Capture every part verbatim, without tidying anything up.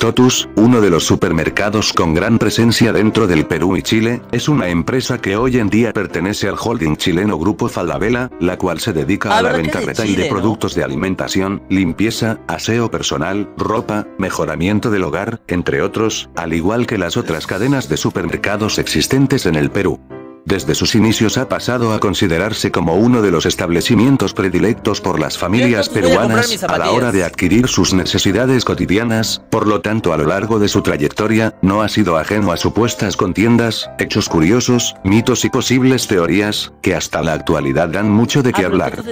Totus, uno de los supermercados con gran presencia dentro del Perú y Chile, es una empresa que hoy en día pertenece al holding chileno Grupo Falabella, la cual se dedica a la venta retail de productos de alimentación, limpieza, aseo personal, ropa, mejoramiento del hogar, entre otros, al igual que las otras cadenas de supermercados existentes en el Perú. Desde sus inicios ha pasado a considerarse como uno de los establecimientos predilectos por las familias peruanas a la hora de adquirir sus necesidades cotidianas, por lo tanto a lo largo de su trayectoria, no ha sido ajeno a supuestas contiendas, hechos curiosos, mitos y posibles teorías, que hasta la actualidad dan mucho de qué hablar.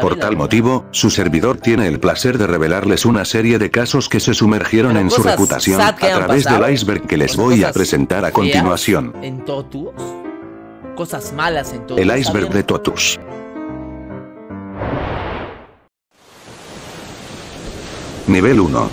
Por tal motivo, su servidor tiene el placer de revelarles una serie de casos que se sumergieron en su reputación a través del iceberg que les voy a presentar a continuación. ¿En Totus? Cosas malas en todo. El iceberg de Totus. Nivel uno.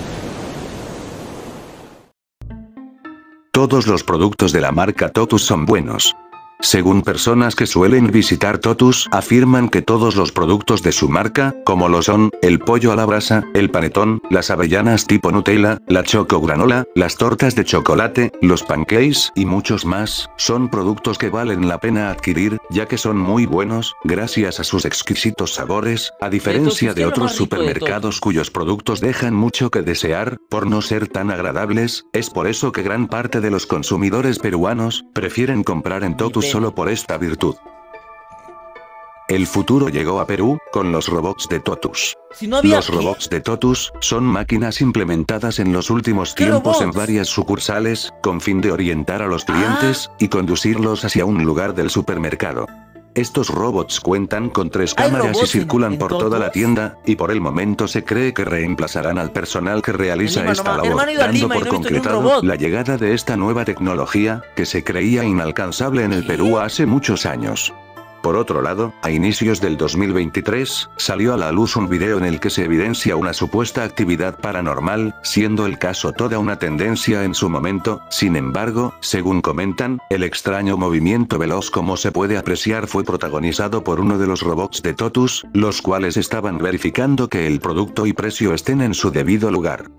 Todos los productos de la marca Totus son buenos. Según personas que suelen visitar Totus, afirman que todos los productos de su marca, como lo son, el pollo a la brasa, el panetón, las avellanas tipo Nutella, la chocogranola, las tortas de chocolate, los pancakes y muchos más, son productos que valen la pena adquirir, ya que son muy buenos, gracias a sus exquisitos sabores, a diferencia de otros supermercados cuyos productos dejan mucho que desear, por no ser tan agradables. Es por eso que gran parte de los consumidores peruanos prefieren comprar en Totus solo por esta virtud. El futuro llegó a Perú, con los robots de Totus. Si no había... Los robots de Totus son máquinas implementadas en los últimos tiempos en varias sucursales, con fin de orientar a los clientes, ah. y conducirlos hacia un lugar del supermercado. Estos robots cuentan con tres cámaras y circulan en, en por toda la tienda, y por el momento se cree que reemplazarán al personal que realiza Lima, esta no, labor, dando Lima, por no concretado la llegada de esta nueva tecnología, que se creía inalcanzable en el Perú hace muchos años. Por otro lado, a inicios del dos mil veintitrés, salió a la luz un video en el que se evidencia una supuesta actividad paranormal, siendo el caso toda una tendencia en su momento. Sin embargo, según comentan, el extraño movimiento veloz, como se puede apreciar, fue protagonizado por uno de los robots de Totus, los cuales estaban verificando que el producto y precio estén en su debido lugar.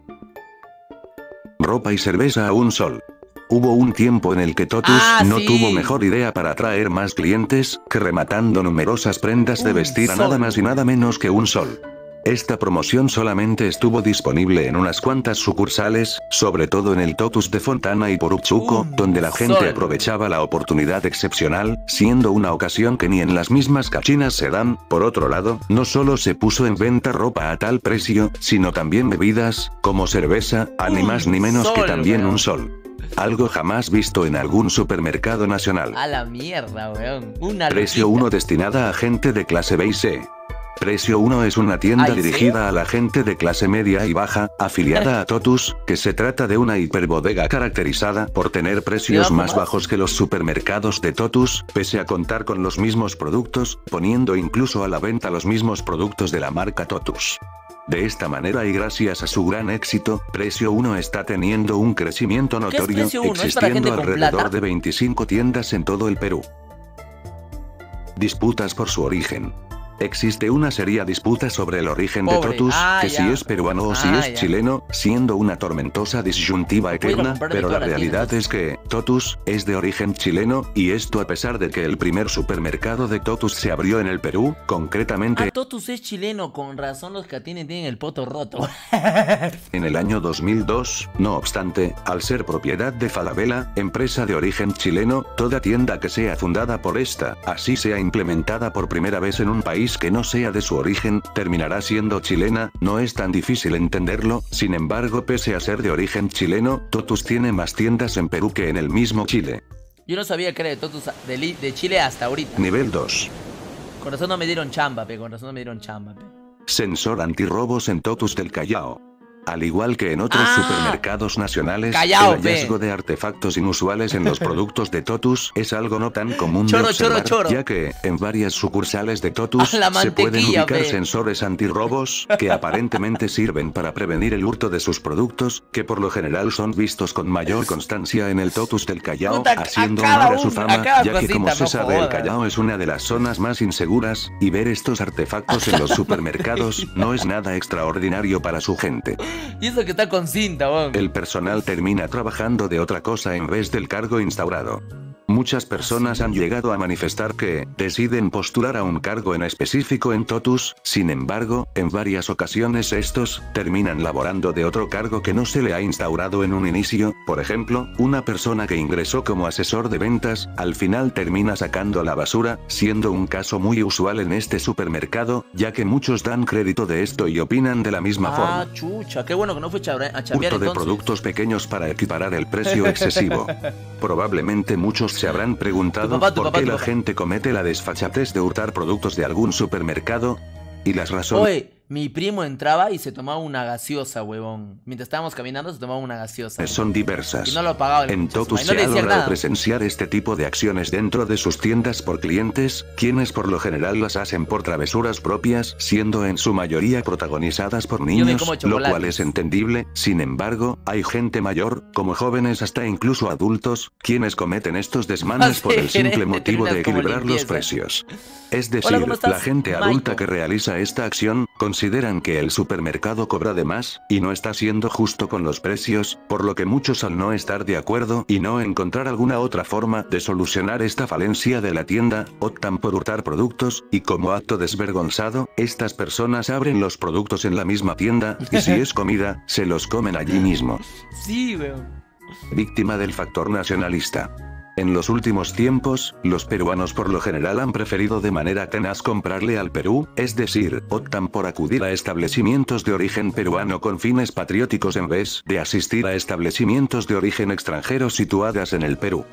Ropa y cerveza a un sol. Hubo un tiempo en el que Totus ah, no sí. tuvo mejor idea para atraer más clientes, que rematando numerosas prendas de vestir a nada más y nada menos que un sol. Esta promoción solamente estuvo disponible en unas cuantas sucursales, sobre todo en el Totus de Fontana y Puruchuco, donde la gente aprovechaba la oportunidad excepcional, siendo una ocasión que ni en las mismas cachinas se dan. Por otro lado, no solo se puso en venta ropa a tal precio, sino también bebidas, como cerveza, a ni más ni menos que también un sol. Algo jamás visto en algún supermercado nacional. A la mierda, weón. Una Precio uno destinada a gente de clase B y C. Precio uno es una tienda Ay, dirigida ¿sí? a la gente de clase media y baja, afiliada a Totus, que se trata de una hiperbodega caracterizada por tener precios más bajos que los supermercados de Totus, pese a contar con los mismos productos, poniendo incluso a la venta los mismos productos de la marca Totus. De esta manera y gracias a su gran éxito, Precio uno está teniendo un crecimiento notorio, existiendo alrededor de veinticinco tiendas en todo el Perú. Disputas por su origen. Existe una seria disputa sobre el origen Pobre. de Totus, ah, que ya. si es peruano o ah, si es ya. chileno, siendo una tormentosa disyuntiva eterna, pero la realidad es que Totus es de origen chileno, y esto a pesar de que el primer supermercado de Totus se abrió en el Perú, concretamente... Ah, Totus es chileno, con razón los que tienen tienen el poto roto. En el año dos mil dos, no obstante, al ser propiedad de Falabella, empresa de origen chileno, toda tienda que sea fundada por esta, así sea implementada por primera vez en un país que no sea de su origen, terminará siendo chilena. No es tan difícil entenderlo. Sin embargo, pese a ser de origen chileno, Totus tiene más tiendas en Perú que en el mismo Chile. Yo no sabía que era de Totus de, de Chile hasta ahorita. Nivel dos. Con razón no me dieron chamba, pe, con razón no me dieron chamba, pe. Sensor antirrobos en Totus del Callao. Al igual que en otros ah, supermercados nacionales, callao, el hallazgo pe. de artefactos inusuales en los productos de Totus es algo no tan común choro, de observar, choro, choro. ya que en varias sucursales de Totus se pueden ubicar pe. sensores antirrobos que aparentemente sirven para prevenir el hurto de sus productos, que por lo general son vistos con mayor constancia en el Totus del Callao, Puta, haciendo honor a su fama, ya cosita, que como se sabe, el Callao es una de las zonas más inseguras, y ver estos artefactos en los supermercados no es nada extraordinario para su gente. Y eso que está con cinta, weón. El personal termina trabajando de otra cosa en vez del cargo instaurado. Muchas personas han llegado a manifestar que deciden postular a un cargo en específico en TOTUS, sin embargo, en varias ocasiones estos terminan laborando de otro cargo que no se le ha instaurado en un inicio. Por ejemplo, una persona que ingresó como asesor de ventas, al final termina sacando la basura, siendo un caso muy usual en este supermercado, ya que muchos dan crédito de esto y opinan de la misma ah, forma. Ah, chucha, qué bueno que no fue a chambear entonces. Hurto de productos pequeños para equiparar el precio excesivo. Probablemente muchos se habrán preguntado tu papá, tu por papá, qué la papá. gente comete la desfachatez de hurtar productos de algún supermercado y las razones... Oye, mi primo entraba y se tomaba una gaseosa, huevón. Mientras estábamos caminando se tomaba una gaseosa. Son diversas. Y no lo pagaba. En TOTUS se ha logrado presenciar este tipo de acciones dentro de sus tiendas por clientes, quienes por lo general las hacen por travesuras propias, siendo en su mayoría protagonizadas por niños, lo cual es entendible. Sin embargo, hay gente mayor, como jóvenes hasta incluso adultos, quienes cometen estos desmanes por el simple motivo de equilibrar los precios. Es decir, la gente adulta que realiza esta acción, consideran que el supermercado cobra de más, y no está siendo justo con los precios, por lo que muchos al no estar de acuerdo y no encontrar alguna otra forma de solucionar esta falencia de la tienda, optan por hurtar productos, y como acto desvergonzado, estas personas abren los productos en la misma tienda, y si es comida, se los comen allí mismo. Sí, weón. Víctima del factor nacionalista. En los últimos tiempos, los peruanos por lo general han preferido de manera tenaz comprarle al Perú, es decir, optan por acudir a establecimientos de origen peruano con fines patrióticos en vez de asistir a establecimientos de origen extranjero situadas en el Perú.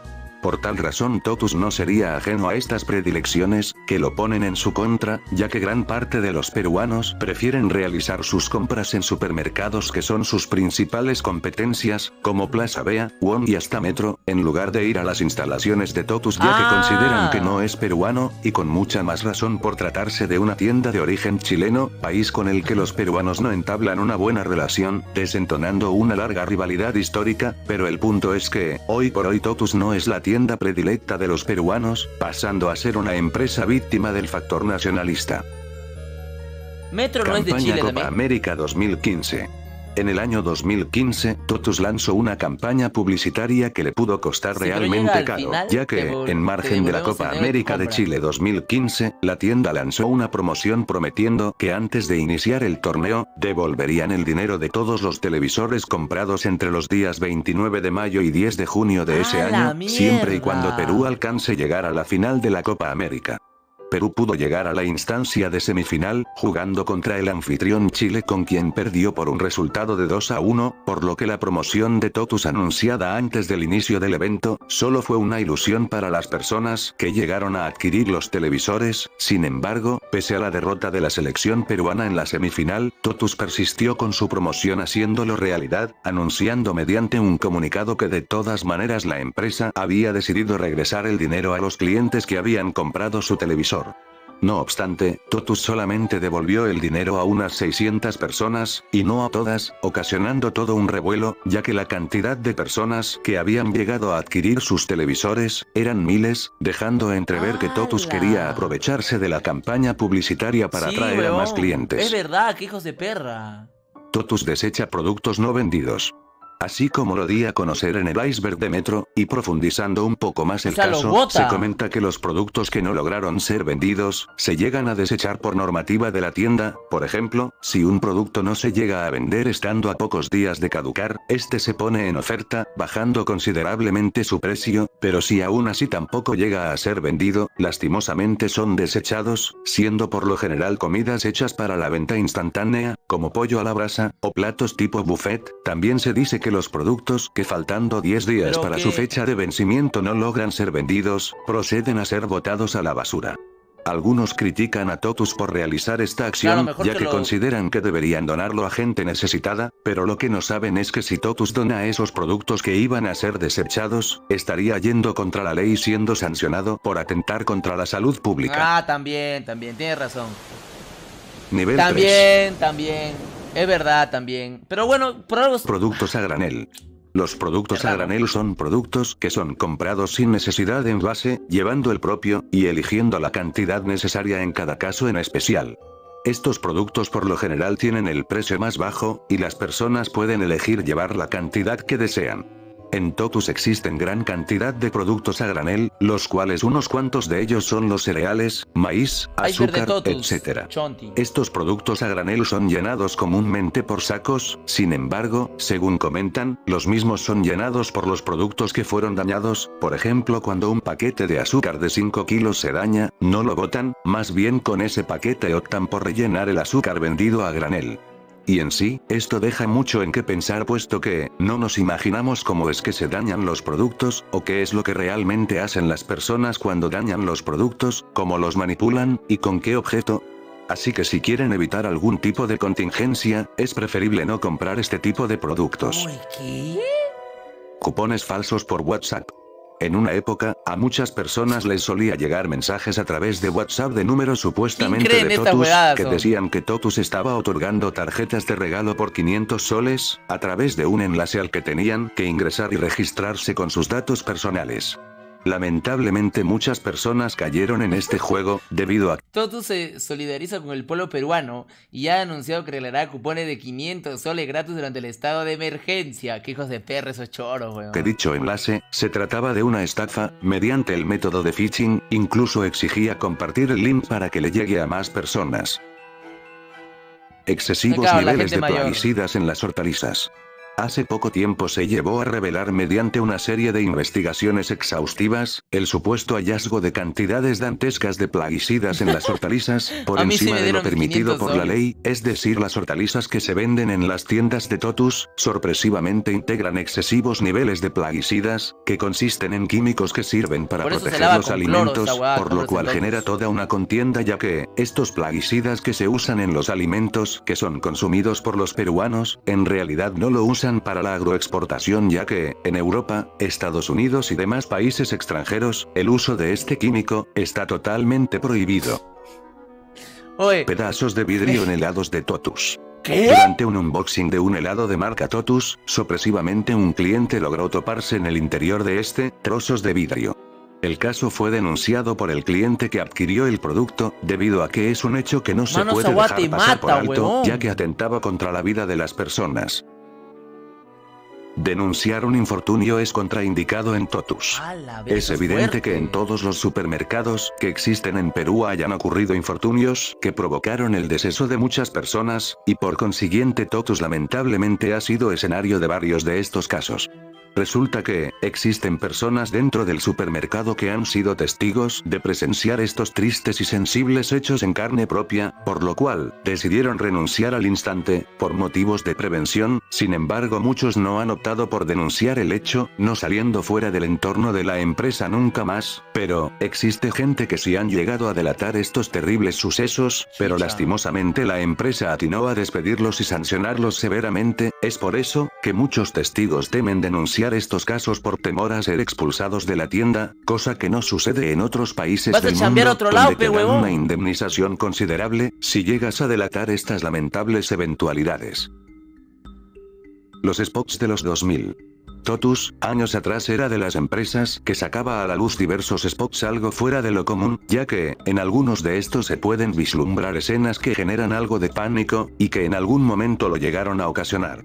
Por tal razón TOTUS no sería ajeno a estas predilecciones, que lo ponen en su contra, ya que gran parte de los peruanos prefieren realizar sus compras en supermercados que son sus principales competencias, como Plaza Vea, Won y hasta Metro, en lugar de ir a las instalaciones de TOTUS ya que consideran que no es peruano, y con mucha más razón por tratarse de una tienda de origen chileno, país con el que los peruanos no entablan una buena relación, desentonando una larga rivalidad histórica, pero el punto es que, hoy por hoy TOTUS no es la tienda tienda predilecta de los peruanos, pasando a ser una empresa víctima del factor nacionalista. Metro no es de Chile. Campaña Copa América dos mil quince. En el año dos mil quince, TOTUS lanzó una campaña publicitaria que le pudo costar si realmente caro, final, ya que, en margen de la Copa América de Chile dos mil quince, la tienda lanzó una promoción prometiendo que antes de iniciar el torneo, devolverían el dinero de todos los televisores comprados entre los días veintinueve de mayo y diez de junio de ese año, mierda. siempre y cuando Perú alcance llegar a la final de la Copa América. Perú pudo llegar a la instancia de semifinal, jugando contra el anfitrión Chile con quien perdió por un resultado de dos a uno, por lo que la promoción de TOTUS anunciada antes del inicio del evento, solo fue una ilusión para las personas que llegaron a adquirir los televisores. Sin embargo, pese a la derrota de la selección peruana en la semifinal, TOTUS persistió con su promoción haciéndolo realidad, anunciando mediante un comunicado que de todas maneras la empresa había decidido regresar el dinero a los clientes que habían comprado su televisor. No obstante, TOTUS solamente devolvió el dinero a unas seiscientas personas, y no a todas, ocasionando todo un revuelo, ya que la cantidad de personas que habían llegado a adquirir sus televisores, eran miles, dejando entrever que TOTUS quería aprovecharse de la campaña publicitaria para sí, atraer weón, a más clientes. Es verdad, que hijos de perra. TOTUS desecha productos no vendidos. Así como lo di a conocer en el iceberg de Metro, y profundizando un poco más el caso, se comenta que los productos que no lograron ser vendidos, se llegan a desechar por normativa de la tienda. Por ejemplo, si un producto no se llega a vender estando a pocos días de caducar, este se pone en oferta, bajando considerablemente su precio, pero si aún así tampoco llega a ser vendido, lastimosamente son desechados, siendo por lo general comidas hechas para la venta instantánea, como pollo a la brasa, o platos tipo buffet. También se dice que los productos que faltando diez días para su fecha de vencimiento no logran ser vendidos, proceden a ser botados a la basura. Algunos critican a TOTUS por realizar esta acción, claro, ya que, que lo... consideran que deberían donarlo a gente necesitada, pero lo que no saben es que si TOTUS dona esos productos que iban a ser desechados, estaría yendo contra la ley siendo sancionado por atentar contra la salud pública. Ah, también, también, tienes razón. Nivel también, tres. también. Es verdad también, pero bueno, por algo... Productos a granel. Los productos a granel son productos que son comprados sin necesidad de envase, llevando el propio, y eligiendo la cantidad necesaria en cada caso en especial. Estos productos por lo general tienen el precio más bajo, y las personas pueden elegir llevar la cantidad que desean. En Totus existen gran cantidad de productos a granel, los cuales unos cuantos de ellos son los cereales, maíz, azúcar, etcétera. Estos productos a granel son llenados comúnmente por sacos, sin embargo, según comentan, los mismos son llenados por los productos que fueron dañados, por ejemplo cuando un paquete de azúcar de cinco kilos se daña, no lo botan, más bien con ese paquete optan por rellenar el azúcar vendido a granel. Y en sí, esto deja mucho en qué pensar puesto que, no nos imaginamos cómo es que se dañan los productos, o qué es lo que realmente hacen las personas cuando dañan los productos, cómo los manipulan, y con qué objeto. Así que si quieren evitar algún tipo de contingencia, es preferible no comprar este tipo de productos. ¿Qué? Cupones falsos por WhatsApp. En una época, a muchas personas les solía llegar mensajes a través de WhatsApp de números supuestamente de Totus, que decían que Totus estaba otorgando tarjetas de regalo por quinientos soles, a través de un enlace al que tenían que ingresar y registrarse con sus datos personales. Lamentablemente muchas personas cayeron en este juego, debido a... Totus se solidariza con el pueblo peruano, y ha anunciado que regalará cupones de quinientos soles gratis durante el estado de emergencia. ¡Qué hijos de perra esos choros, weón! Que dicho enlace, se trataba de una estafa, mediante el método de phishing, incluso exigía compartir el link para que le llegue a más personas. Excesivos Acaba, niveles de plaguicidas en las hortalizas. Hace poco tiempo se llevó a revelar mediante una serie de investigaciones exhaustivas, el supuesto hallazgo de cantidades dantescas de plaguicidas en las hortalizas, por encima de lo permitido por la ley, es decir, las hortalizas que se venden en las tiendas de Totus, sorpresivamente integran excesivos niveles de plaguicidas, que consisten en químicos que sirven para proteger los alimentos, por lo cual genera toda una contienda ya que, estos plaguicidas que se usan en los alimentos que son consumidos por los peruanos, en realidad no lo usan para la agroexportación ya que, en Europa, Estados Unidos y demás países extranjeros, el uso de este químico está totalmente prohibido. Oye. Pedazos de vidrio en helados de Totus. ¿Qué? Durante un unboxing de un helado de marca Totus, sorpresivamente un cliente logró toparse en el interior de este, trozos de vidrio. El caso fue denunciado por el cliente que adquirió el producto, debido a que es un hecho que no se Mano, puede dejar pasar mata, por alto, huevón. Ya que atentaba contra la vida de las personas. Denunciar un infortunio es contraindicado en Totus. Es evidente que en todos los supermercados que existen en Perú hayan ocurrido infortunios que provocaron el deceso de muchas personas, y por consiguiente Totus lamentablemente ha sido escenario de varios de estos casos. Resulta que, existen personas dentro del supermercado que han sido testigos de presenciar estos tristes y sensibles hechos en carne propia, por lo cual, decidieron renunciar al instante, por motivos de prevención, sin embargo muchos no han optado por denunciar el hecho, no saliendo fuera del entorno de la empresa nunca más, pero, existe gente que sí han llegado a delatar estos terribles sucesos, pero lastimosamente la empresa atinó a despedirlos y sancionarlos severamente, es por eso, que muchos testigos temen denunciar estos casos por temor a ser expulsados de la tienda, cosa que no sucede en otros países del mundo, otro lado, donde te dan una indemnización considerable, si llegas a delatar estas lamentables eventualidades. Los spots de los dos mil. Totus, años atrás era de las empresas que sacaba a la luz diversos spots algo fuera de lo común, ya que, en algunos de estos se pueden vislumbrar escenas que generan algo de pánico, y que en algún momento lo llegaron a ocasionar.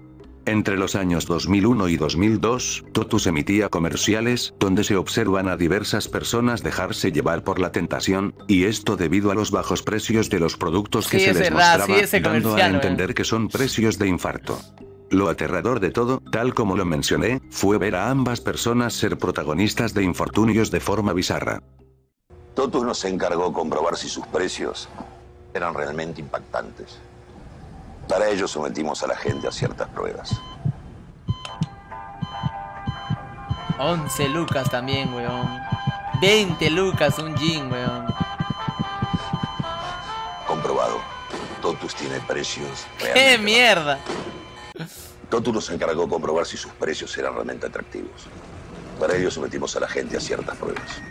Entre los años dos mil uno y dos mil dos, Totus emitía comerciales, donde se observan a diversas personas dejarse llevar por la tentación, y esto debido a los bajos precios de los productos que sí, se les verdad, mostraba, sí, dando a entender eh. que son precios de infarto. Lo aterrador de todo, tal como lo mencioné, fue ver a ambas personas ser protagonistas de infortunios de forma bizarra. Totus no se encargó de comprobar si sus precios eran realmente impactantes. Para ello sometimos a la gente a ciertas pruebas. once lucas también, weón. veinte lucas, un jean, weón. Comprobado. Totus tiene precios realmente... ¡Qué mierda! Totus nos encargó de comprobar si sus precios eran realmente atractivos. Para ello sometimos a la gente a ciertas pruebas.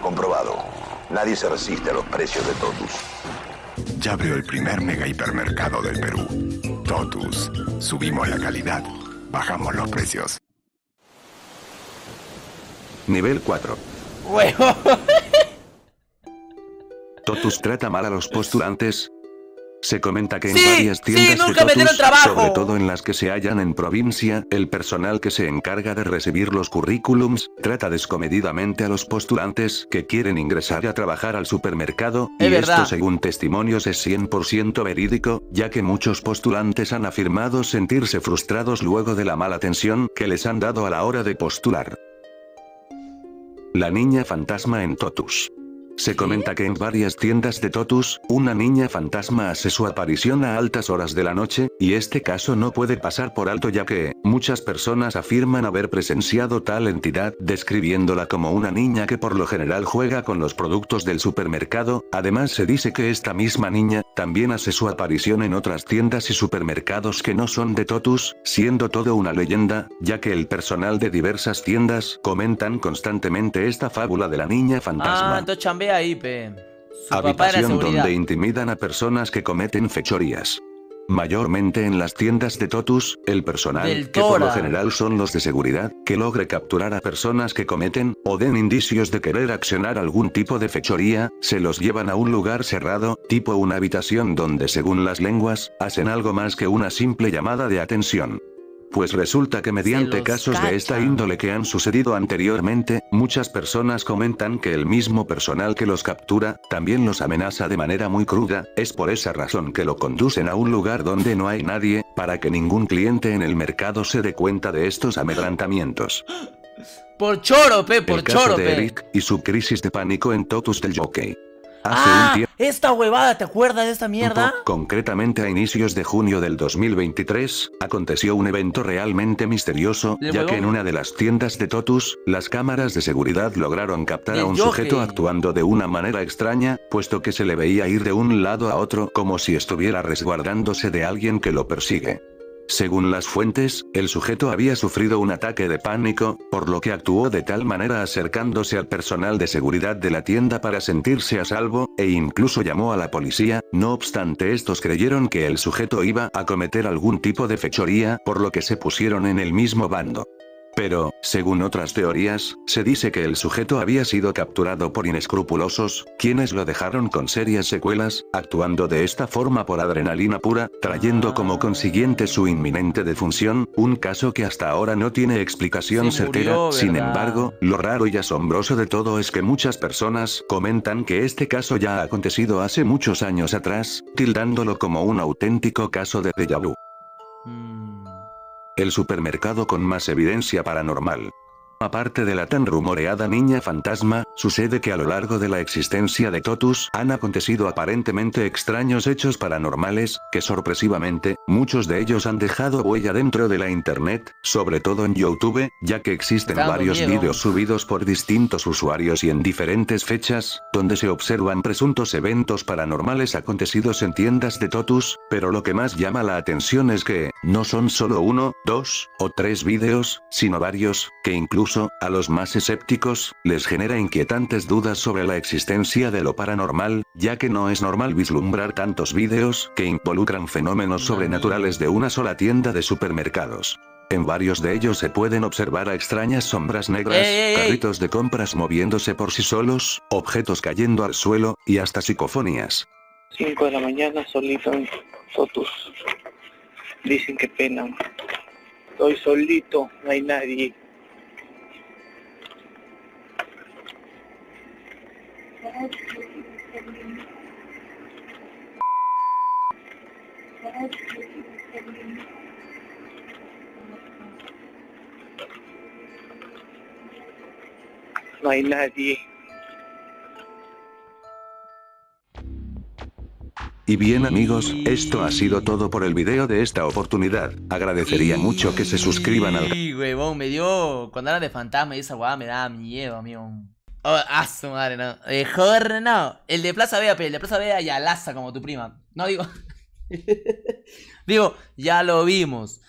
Comprobado. Nadie se resiste a los precios de Totus. Ya veo el primer mega hipermercado del Perú. Totus. Subimos la calidad, bajamos los precios. Nivel cuatro. ¡Huevo! Totus trata mal a los postulantes. Se comenta que en sí, varias tiendas sí, nunca de Totus, sobre todo en las que se hallan en provincia, el personal que se encarga de recibir los currículums trata descomedidamente a los postulantes que quieren ingresar a trabajar al supermercado, es y verdad. Esto según testimonios es cien por ciento verídico, ya que muchos postulantes han afirmado sentirse frustrados luego de la mala atención que les han dado a la hora de postular. La niña fantasma en Totus. Se comenta que en varias tiendas de Totus, una niña fantasma hace su aparición a altas horas de la noche, y este caso no puede pasar por alto ya que, muchas personas afirman haber presenciado tal entidad, describiéndola como una niña que por lo general juega con los productos del supermercado. Además se dice que esta misma niña, también hace su aparición en otras tiendas y supermercados que no son de Totus, siendo todo una leyenda, ya que el personal de diversas tiendas comentan constantemente esta fábula de la niña fantasma. Ah, ahí, pe. Su habitación donde intimidan a personas que cometen fechorías. Mayormente en las tiendas de Totus, el personal, que por lo general son los de seguridad, que logre capturar a personas que cometen, o den indicios de querer accionar algún tipo de fechoría, se los llevan a un lugar cerrado, tipo una habitación donde según las lenguas, hacen algo más que una simple llamada de atención. Pues resulta que mediante casos de esta índole que han sucedido anteriormente, muchas personas comentan que el mismo personal que los captura, también los amenaza de manera muy cruda, es por esa razón que lo conducen a un lugar donde no hay nadie, para que ningún cliente en el mercado se dé cuenta de estos amedrentamientos. Por choro, pe, por choro, pe. El caso de Eric y su crisis de pánico en Totus del Jockey. Hace ah, un tiempo, esta huevada, ¿te acuerdas de esta mierda? Concretamente a inicios de junio del dos mil veintitrés, aconteció un evento realmente misterioso, ya huevón? que en una de las tiendas de Totus, las cámaras de seguridad lograron captar El a un jockey. sujeto actuando de una manera extraña, puesto que se le veía ir de un lado a otro como si estuviera resguardándose de alguien que lo persigue. Según las fuentes, el sujeto había sufrido un ataque de pánico, por lo que actuó de tal manera acercándose al personal de seguridad de la tienda para sentirse a salvo, e incluso llamó a la policía, no obstante estos creyeron que el sujeto iba a cometer algún tipo de fechoría, por lo que se pusieron en el mismo bando. Pero, según otras teorías, se dice que el sujeto había sido capturado por inescrupulosos, quienes lo dejaron con serias secuelas, actuando de esta forma por adrenalina pura, trayendo como consiguiente su inminente defunción, un caso que hasta ahora no tiene explicación certera. Sin embargo, lo raro y asombroso de todo es que muchas personas comentan que este caso ya ha acontecido hace muchos años atrás, tildándolo como un auténtico caso de déjà vu. El supermercado con más evidencia paranormal. Aparte de la tan rumoreada niña fantasma, sucede que a lo largo de la existencia de Totus han acontecido aparentemente extraños hechos paranormales, que sorpresivamente, muchos de ellos han dejado huella dentro de la internet, sobre todo en YouTube, ya que existen varios vídeos subidos por distintos usuarios y en diferentes fechas, donde se observan presuntos eventos paranormales acontecidos en tiendas de Totus, pero lo que más llama la atención es que, no son solo uno, dos, o tres vídeos, sino varios, que incluso a los más escépticos, les genera inquietantes dudas sobre la existencia de lo paranormal, ya que no es normal vislumbrar tantos vídeos que involucran fenómenos sobrenaturales de una sola tienda de supermercados. En varios de ellos se pueden observar a extrañas sombras negras, carritos de compras moviéndose por sí solos, objetos cayendo al suelo, y hasta psicofonías. cinco de la mañana, solito en Totus. Dicen que pena. Estoy solito, no hay nadie. No hay nadie. Y bien amigos, esto ha sido todo por el video de esta oportunidad. Agradecería mucho que se suscriban al canal. Sí, huevón, me dio. Cuando era de fantasma y esa guada me daba miedo, amigo. Oh, ah, su madre, no. Mejor no. El de Plaza Vea, pero el de Plaza Vea ya laza como tu prima. No digo. Digo, ya lo vimos.